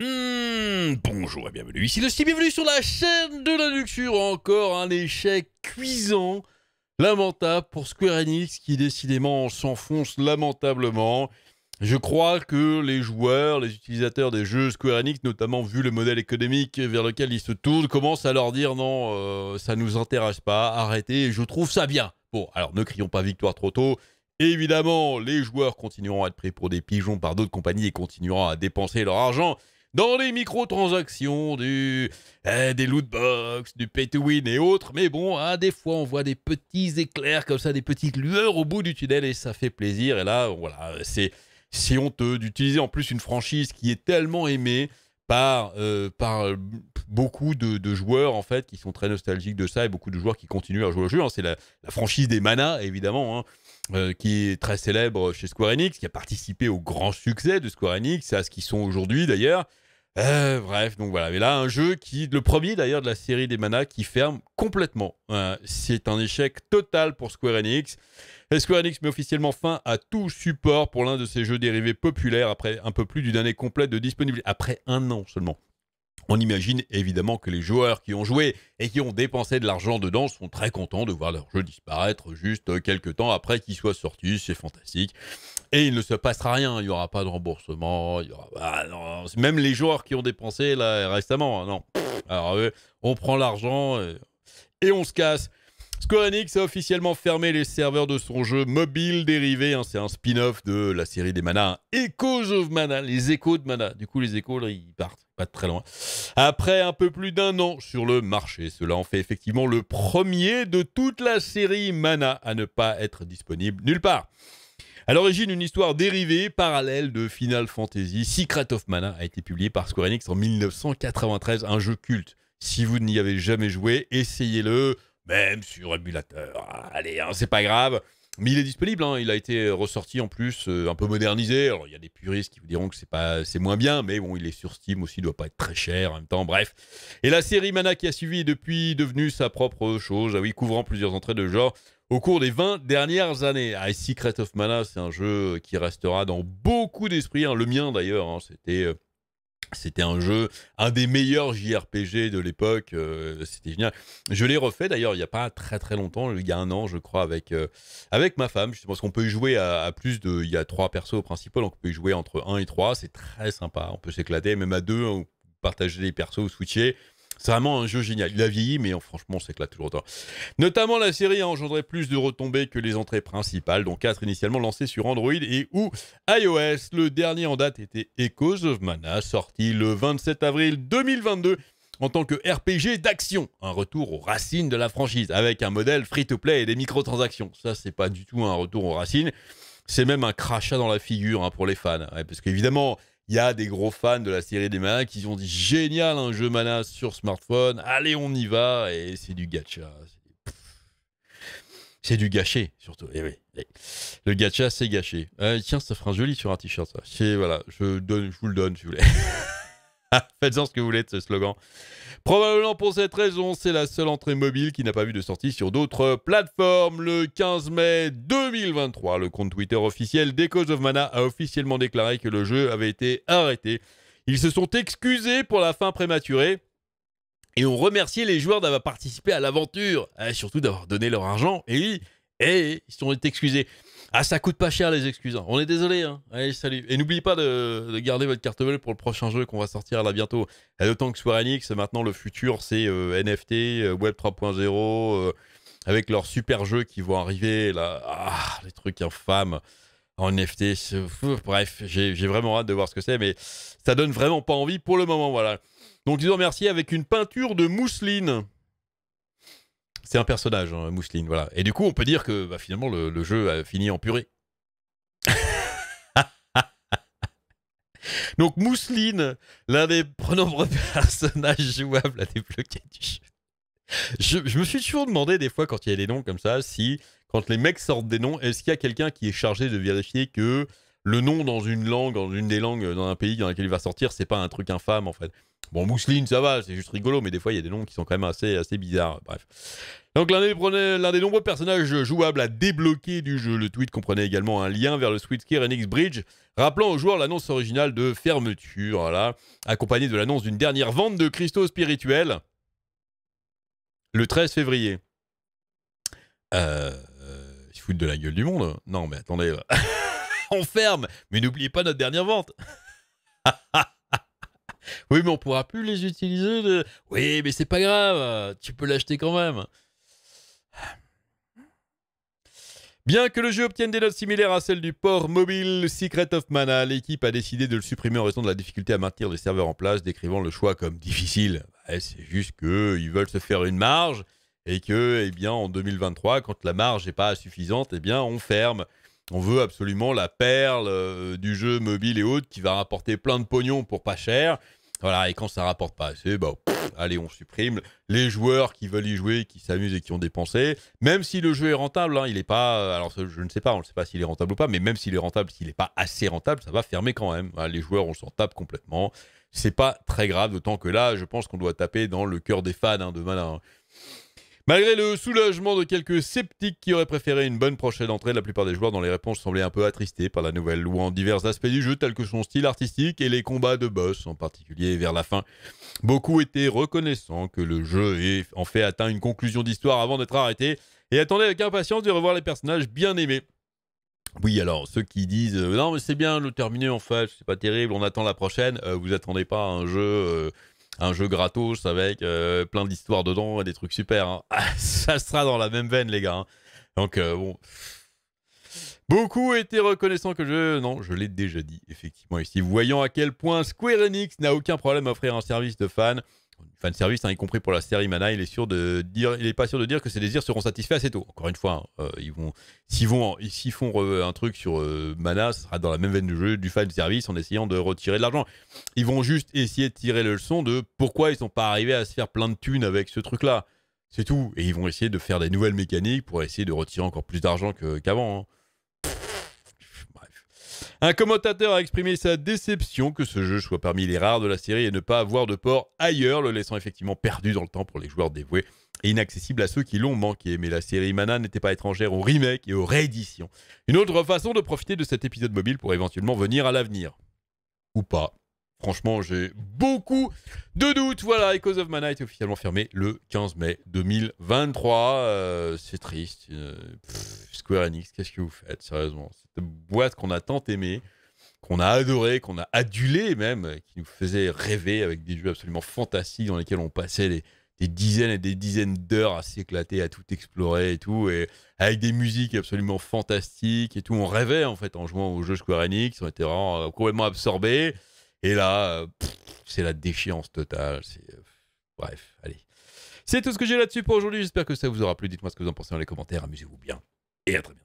Bonjour et bienvenue, ici le Steam, bienvenue sur la chaîne de la luxure. Encore un échec cuisant, lamentable pour Square Enix qui décidément s'enfonce lamentablement. Je crois que les joueurs, les utilisateurs des jeux Square Enix, notamment vu le modèle économique vers lequel ils se tournent, commencent à leur dire non, ça nous intéresse pas, arrêtez, je trouve ça bien. Bon, alors ne crions pas victoire trop tôt. Évidemment, les joueurs continueront à être pris pour des pigeons par d'autres compagnies et continueront à dépenser leur argent dans les microtransactions, des lootbox, du pay-to-win et autres. Mais bon, des fois, on voit des petits éclairs comme ça, des petites lueurs au bout du tunnel et ça fait plaisir. Et là, voilà, c'est honteux d'utiliser en plus une franchise qui est tellement aimée par beaucoup de joueurs en fait, qui sont très nostalgiques de ça et beaucoup de joueurs qui continuent à jouer au jeu. C'est la franchise des Mana, évidemment, qui est très célèbre chez Square Enix, qui a participé au grand succès de Square Enix, à ce qu'ils sont aujourd'hui d'ailleurs. Bref, donc voilà. Mais là, un jeu qui, le premier d'ailleurs de la série des Mana, qui ferme complètement. C'est un échec total pour Square Enix. Et Square Enix met officiellement fin à tout support pour l'un de ses jeux dérivés populaires après un peu plus d'une année complète de disponibilité. Après un an seulement. On imagine évidemment que les joueurs qui ont joué et qui ont dépensé de l'argent dedans sont très contents de voir leur jeu disparaître juste quelques temps après qu'il soit sorti, c'est fantastique. Et il ne se passera rien, il n'y aura pas de remboursement, il y aura... non. Même les joueurs qui ont dépensé là, récemment, non. Alors on prend l'argent et on se casse. Square Enix a officiellement fermé les serveurs de son jeu mobile dérivé, c'est un spin-off de la série des Mana, Echoes of Mana, les échos de Mana. Du coup, les échos, là, ils partent pas de très loin. Après un peu plus d'un an sur le marché, cela en fait effectivement le premier de toute la série Mana à ne pas être disponible nulle part. À l'origine, une histoire dérivée, parallèle de Final Fantasy, Secret of Mana a été publiée par Square Enix en 1993, un jeu culte. Si vous n'y avez jamais joué, essayez-le. Même sur émulateur, allez, c'est pas grave. Mais il est disponible, il a été ressorti en plus, un peu modernisé. Alors, il y a des puristes qui vous diront que c'est moins bien, mais bon, il est sur Steam aussi, il doit pas être très cher en même temps, bref. Et la série Mana qui a suivi est depuis devenue sa propre chose, couvrant plusieurs entrées de genre au cours des 20 dernières années. Secret of Mana, c'est un jeu qui restera dans beaucoup d'esprits, le mien d'ailleurs, C'était un jeu, un des meilleurs JRPG de l'époque, c'était génial. Je l'ai refait d'ailleurs il n'y a pas très longtemps, il y a un an je crois, avec ma femme, parce qu'on peut y jouer à plus de... Il y a 3 persos principaux, donc on peut y jouer entre 1 et 3, c'est très sympa, on peut s'éclater, même à 2, on peut partager les persos ou switcher. C'est vraiment un jeu génial. Il a vieilli, mais franchement, on s'éclate toujours autant. Notamment, la série a engendré plus de retombées que les entrées principales, dont 4 initialement lancées sur Android et ou iOS. Le dernier en date était Echoes of Mana, sorti le 27 avril 2022 en tant que RPG d'action. Un retour aux racines de la franchise, avec un modèle free-to-play et des microtransactions. Ça, c'est pas du tout un retour aux racines. C'est même un crachat dans la figure pour les fans. Parce qu'évidemment... Il y a des gros fans de la série des Mana qui ont dit « Génial, un jeu Mana sur smartphone, allez, on y va !» Et c'est du gacha. C'est du gâché, surtout. Et oui. Le gacha, c'est gâché. Tiens, ça fera un joli sur un t-shirt, ça. Voilà, je vous le donne, si vous voulez. Faites-en ce que vous voulez de ce slogan. Probablement pour cette raison, c'est la seule entrée mobile qui n'a pas vu de sortie sur d'autres plateformes. Le 15 mai 2023, le compte Twitter officiel d'Echoes of Mana a officiellement déclaré que le jeu avait été arrêté. Ils se sont excusés pour la fin prématurée et ont remercié les joueurs d'avoir participé à l'aventure, surtout d'avoir donné leur argent. Et oui, ils sont excusés. Ça coûte pas cher les excuses. On est désolé. Allez, salut. Et n'oubliez pas de garder votre carte bleue pour le prochain jeu qu'on va sortir là bientôt. D'autant que Square Enix, maintenant le futur, c'est NFT, Web 3.0, avec leurs super jeux qui vont arriver là. Les trucs infâmes en NFT. Bref, j'ai vraiment hâte de voir ce que c'est, mais ça donne vraiment pas envie pour le moment. Voilà. Donc, ils ont remercié avec une peinture de Mousseline. C'est un personnage, Mousseline, voilà. Et du coup, on peut dire que finalement, le jeu a fini en purée. Donc, Mousseline, l'un des nombreux personnages jouables à débloquer du jeu. Je me suis toujours demandé des fois, quand il y a des noms comme ça, si, quand les mecs sortent des noms, est-ce qu'il y a quelqu'un qui est chargé de vérifier que le nom dans une langue, dans une des langues, dans un pays dans lequel il va sortir, c'est pas un truc infâme, en fait. Bon, Mousseline, ça va, c'est juste rigolo, mais des fois, il y a des noms qui sont quand même assez bizarres. Bref. Donc, l'un des nombreux personnages jouables à débloquer du jeu. Le tweet comprenait également un lien vers le Square Enix Bridge, rappelant aux joueurs l'annonce originale de fermeture, voilà, accompagnée de l'annonce d'une dernière vente de cristaux spirituels le 13 février. Ils se foutent de la gueule du monde. Non, mais attendez. On ferme, mais n'oubliez pas notre dernière vente. Oui, mais on pourra plus les utiliser. De... Oui, mais c'est pas grave, tu peux l'acheter quand même. Bien que le jeu obtienne des notes similaires à celles du port mobile Secret of Mana, l'équipe a décidé de le supprimer en raison de la difficulté à maintenir les serveurs en place, décrivant le choix comme difficile. Ouais, c'est juste qu'ils veulent se faire une marge et que, eh bien, en 2023, quand la marge n'est pas suffisante, eh bien, on ferme. On veut absolument la perle du jeu mobile et autres qui va rapporter plein de pognon pour pas cher. Voilà, et quand ça rapporte pas assez, bah, pff, allez, on supprime. Les joueurs qui veulent y jouer, qui s'amusent et qui ont dépensé, même si le jeu est rentable, hein, il n'est pas... Alors, je ne sais pas, on ne sait pas s'il est rentable ou pas, mais même s'il est rentable, s'il n'est pas assez rentable, ça va fermer quand même. Hein, les joueurs, on s'en tape complètement. C'est pas très grave, d'autant que là, je pense qu'on doit taper dans le cœur des fans hein, de Malin. Malgré le soulagement de quelques sceptiques qui auraient préféré une bonne prochaine entrée, la plupart des joueurs dans les réponses semblaient un peu attristés par la nouvelle, louant divers aspects du jeu tels que son style artistique et les combats de boss, en particulier vers la fin. Beaucoup étaient reconnaissants que le jeu ait en fait atteint une conclusion d'histoire avant d'être arrêté et attendaient avec impatience de revoir les personnages bien aimés. Oui, alors, ceux qui disent « Non, mais c'est bien, le terminé en fait, c'est pas terrible, on attend la prochaine », vous attendez pas à un jeu gratos avec plein d'histoires dedans et des trucs super. Hein. Ça sera dans la même veine, les gars. Hein. Donc, bon. Beaucoup étaient reconnaissants que je... Non, je l'ai déjà dit, effectivement, ici. Voyant à quel point Square Enix n'a aucun problème à offrir un service de fan. Fan service, hein, y compris pour la série Mana, il est sûr de dire, il n'est pas sûr de dire que ses désirs seront satisfaits assez tôt. Encore une fois, hein, s'ils font un truc sur Mana, ce sera dans la même veine du jeu, du fan service, en essayant de retirer de l'argent. Ils vont juste essayer de tirer le leçon de pourquoi ils ne sont pas arrivés à se faire plein de thunes avec ce truc-là. C'est tout. Et ils vont essayer de faire des nouvelles mécaniques pour essayer de retirer encore plus d'argent qu'avant. Hein. Un commentateur a exprimé sa déception que ce jeu soit parmi les rares de la série et ne pas avoir de port ailleurs, le laissant effectivement perdu dans le temps pour les joueurs dévoués et inaccessible à ceux qui l'ont manqué. Mais la série Mana n'était pas étrangère aux remakes et aux rééditions. Une autre façon de profiter de cet épisode mobile pour éventuellement venir à l'avenir. Ou pas. Franchement, j'ai beaucoup de doutes. Voilà, Echoes of Mana est officiellement fermé le 15 mai 2023. C'est triste. Square Enix, qu'est-ce que vous faites? Sérieusement, cette boîte qu'on a tant aimée, qu'on a adorée, qu'on a adulée même, qui nous faisait rêver avec des jeux absolument fantastiques dans lesquels on passait des dizaines et des dizaines d'heures à s'éclater, à tout explorer et tout, et avec des musiques absolument fantastiques et tout. On rêvait en fait en jouant au jeu Square Enix, on était vraiment complètement absorbés. Et là, c'est la déchéance totale. Bref, allez. C'est tout ce que j'ai là-dessus pour aujourd'hui. J'espère que ça vous aura plu. Dites-moi ce que vous en pensez dans les commentaires. Amusez-vous bien. Et à très bientôt.